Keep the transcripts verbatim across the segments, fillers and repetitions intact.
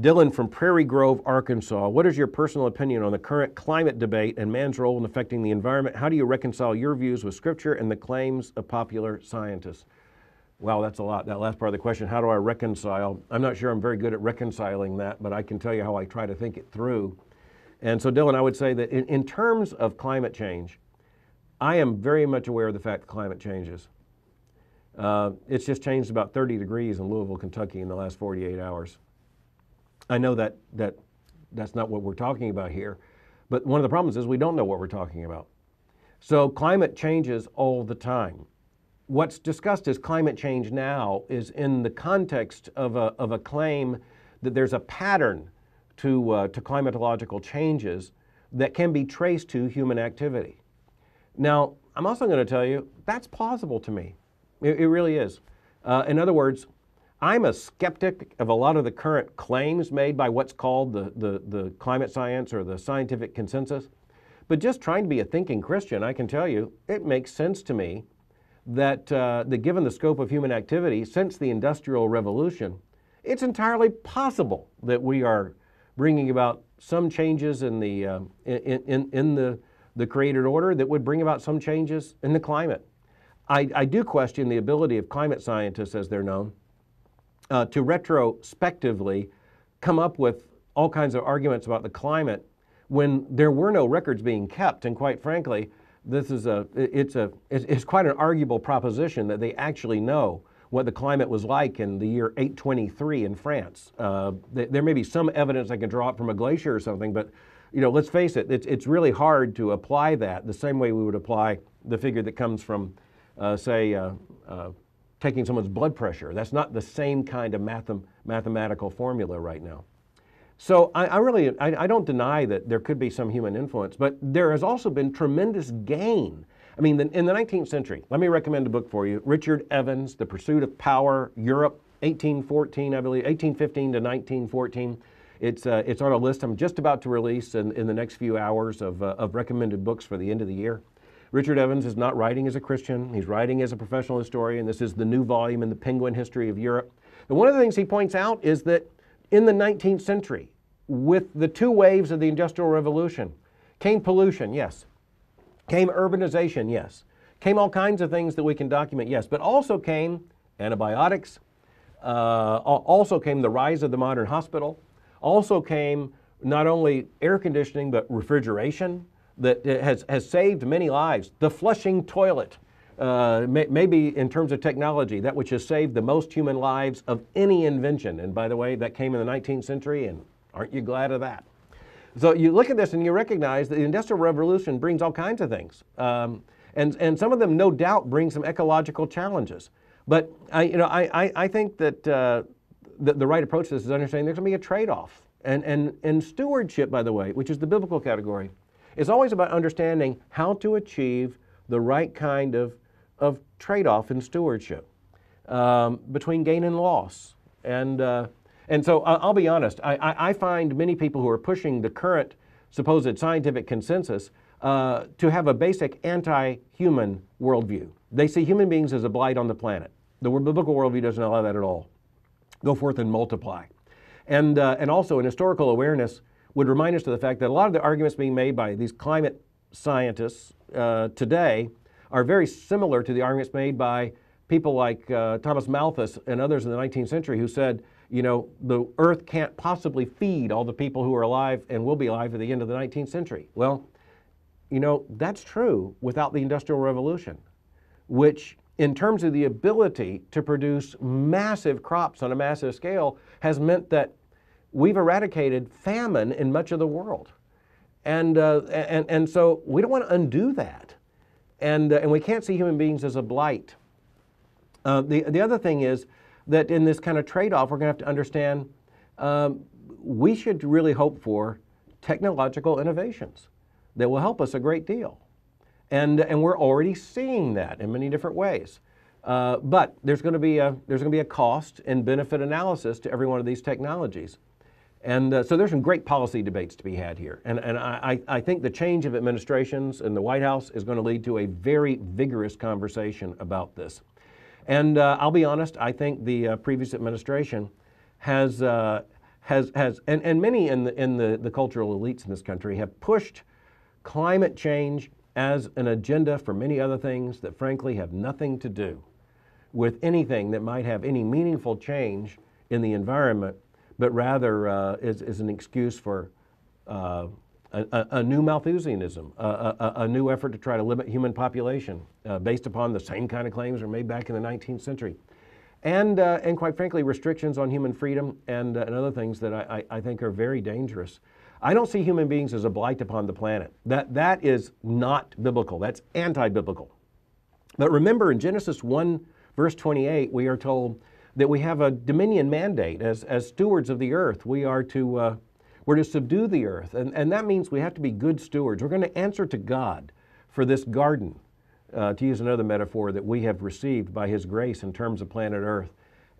Dylan from Prairie Grove, Arkansas. What is your personal opinion on the current climate debate and man's role in affecting the environment? How do you reconcile your views with Scripture and the claims of popular scientists? Wow, that's a lot. That last part of the question, how do I reconcile? I'm not sure I'm very good at reconciling that, but I can tell you how I try to think it through. And so, Dylan, I would say that in, in terms of climate change, I am very much aware of the fact that climate changes. Uh, it's just changed about thirty degrees in Louisville, Kentucky in the last forty-eight hours. I know that, that that's not what we're talking about here, but one of the problems is we don't know what we're talking about. So climate changes all the time. What's discussed as climate change now is in the context of a, of a claim that there's a pattern to, uh, to climatological changes that can be traced to human activity. Now, I'm also going to tell you, that's plausible to me. It, it really is. Uh, in other words, I'm a skeptic of a lot of the current claims made by what's called the, the, the climate science or the scientific consensus. But just trying to be a thinking Christian, I can tell you, it makes sense to me that, uh, that given the scope of human activity since the Industrial Revolution, it's entirely possible that we are bringing about some changes in the, uh, in, in, in the, the created order that would bring about some changes in the climate. I, I do question the ability of climate scientists, as they're known, Uh, to retrospectively come up with all kinds of arguments about the climate when there were no records being kept. And quite frankly, this is a, it's, a, it's quite an arguable proposition that they actually know what the climate was like in the year eight twenty-three in France. Uh, th there may be some evidence I can draw up from a glacier or something, but you know, let's face it, it's, it's really hard to apply that the same way we would apply the figure that comes from, uh, say, uh, uh, taking someone's blood pressure. That's not the same kind of mathem mathematical formula right now. So I, I really, I, I don't deny that there could be some human influence, but there has also been tremendous gain. I mean, in the nineteenth century, let me recommend a book for you, Richard Evans, The Pursuit of Power, Europe, eighteen fourteen, I believe, eighteen fifteen to nineteen fourteen. It's, uh, it's on a list I'm just about to release in, in the next few hours of, uh, of recommended books for the end of the year. Richard Evans is not writing as a Christian, he's writing as a professional historian. This is the new volume in the Penguin History of Europe. And one of the things he points out is that in the nineteenth century, with the two waves of the Industrial Revolution, came pollution, yes. Came urbanization, yes. Came all kinds of things that we can document, yes. But also came antibiotics, uh, also came the rise of the modern hospital, also came not only air conditioning, but refrigeration, that has, has saved many lives. The flushing toilet, uh, may, maybe in terms of technology, that which has saved the most human lives of any invention. And by the way, that came in the nineteenth century, and aren't you glad of that? So you look at this and you recognize that the Industrial Revolution brings all kinds of things. Um, and, and some of them, no doubt, bring some ecological challenges. But I, you know, I, I, I think that uh, the, the right approach to this is understanding there's gonna be a trade-off. And, and, and stewardship, by the way, which is the biblical category, it's always about understanding how to achieve the right kind of, of trade-off in stewardship um, between gain and loss. And, uh, and so I'll be honest, I, I find many people who are pushing the current supposed scientific consensus uh, to have a basic anti-human worldview. They see human beings as a blight on the planet. The biblical worldview doesn't allow that at all. Go forth and multiply. And, uh, and also in historical awareness, would remind us to the fact that a lot of the arguments being made by these climate scientists uh, today are very similar to the arguments made by people like uh, Thomas Malthus and others in the nineteenth century who said, you know, the earth can't possibly feed all the people who are alive and will be alive at the end of the nineteenth century. Well, you know, that's true without the Industrial Revolution, which in terms of the ability to produce massive crops on a massive scale has meant that we've eradicated famine in much of the world. And, uh, and, and so we don't want to undo that. And, uh, and we can't see human beings as a blight. Uh, the, the other thing is that in this kind of trade-off, we're going to have to understand um, we should really hope for technological innovations that will help us a great deal. And, and we're already seeing that in many different ways. Uh, but there's going to be a, there's going to be a cost and benefit analysis to every one of these technologies. And uh, so there's some great policy debates to be had here. And, and I, I think the change of administrations in the White House is going to lead to a very vigorous conversation about this. And uh, I'll be honest, I think the uh, previous administration has, uh, has, has and, and many in, the, in the, the cultural elites in this country have pushed climate change as an agenda for many other things that frankly have nothing to do with anything that might have any meaningful change in the environment, but rather uh, is, is an excuse for uh, a, a, a new Malthusianism, a, a, a new effort to try to limit human population uh, based upon the same kind of claims that were made back in the nineteenth century. And, uh, and quite frankly, restrictions on human freedom and, uh, and other things that I, I, I think are very dangerous. I don't see human beings as a blight upon the planet. That, that is not biblical. That's anti-biblical. But remember, in Genesis one, verse twenty-eight, we are told that we have a dominion mandate as, as stewards of the earth. We are to, uh, we're to subdue the earth, and, and that means we have to be good stewards. We're going to answer to God for this garden, uh, to use another metaphor that we have received by His grace in terms of planet Earth.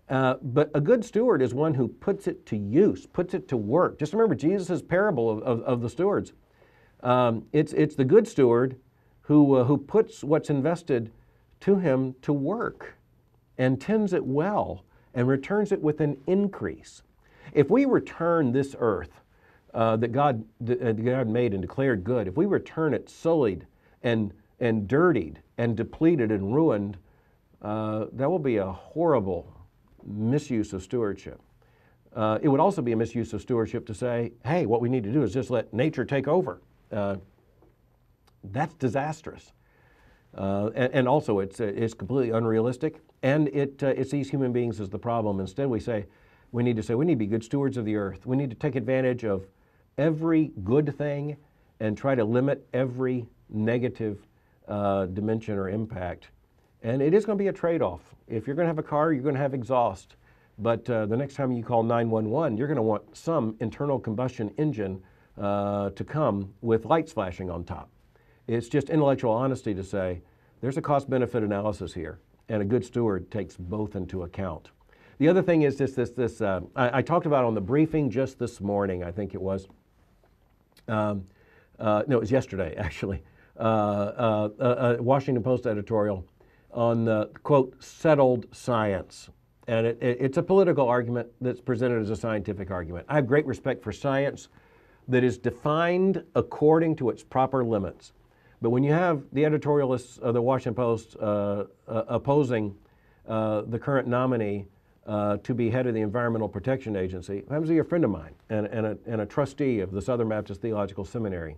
Uh, but a good steward is one who puts it to use, puts it to work. Just remember Jesus' parable of, of, of the stewards. Um, it's, it's the good steward who, uh, who puts what's invested to him to work and tends it well and returns it with an increase. If we return this earth uh, that God, uh, God made and declared good, if we return it sullied and, and dirtied and depleted and ruined, uh, that will be a horrible misuse of stewardship. Uh, it would also be a misuse of stewardship to say, hey, what we need to do is just let nature take over. Uh, that's disastrous. Uh, and, and also it's, it's completely unrealistic, and it, uh, it sees human beings as the problem. Instead, we say, we need to say, we need to be good stewards of the earth. We need to take advantage of every good thing and try to limit every negative uh, dimension or impact. And it is going to be a trade-off. If you're going to have a car, you're going to have exhaust. But uh, the next time you call nine one one, you're going to want some internal combustion engine uh, to come with lights flashing on top. It's just intellectual honesty to say, there's a cost-benefit analysis here, and a good steward takes both into account. The other thing is this, this, this uh, I, I talked about on the briefing just this morning, I think it was. Um, uh, no, it was yesterday, actually. Uh, uh, uh, a Washington Post editorial on the, quote, settled science. And it, it, it's a political argument that's presented as a scientific argument. I have great respect for science that is defined according to its proper limits. But when you have the editorialists of the Washington Post uh, uh, opposing uh, the current nominee uh, to be head of the Environmental Protection Agency, who happens to be a friend of mine and, and, a, and a trustee of the Southern Baptist Theological Seminary,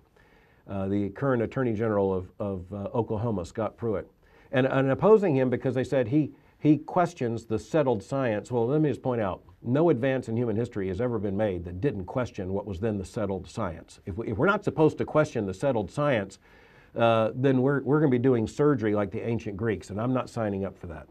uh, the current Attorney General of, of uh, Oklahoma, Scott Pruitt, and, and opposing him because they said he, he questions the settled science. Well, let me just point out, no advance in human history has ever been made that didn't question what was then the settled science. If, we, if we're not supposed to question the settled science, Uh, then we're, we're going to be doing surgery like the ancient Greeks, and I'm not signing up for that.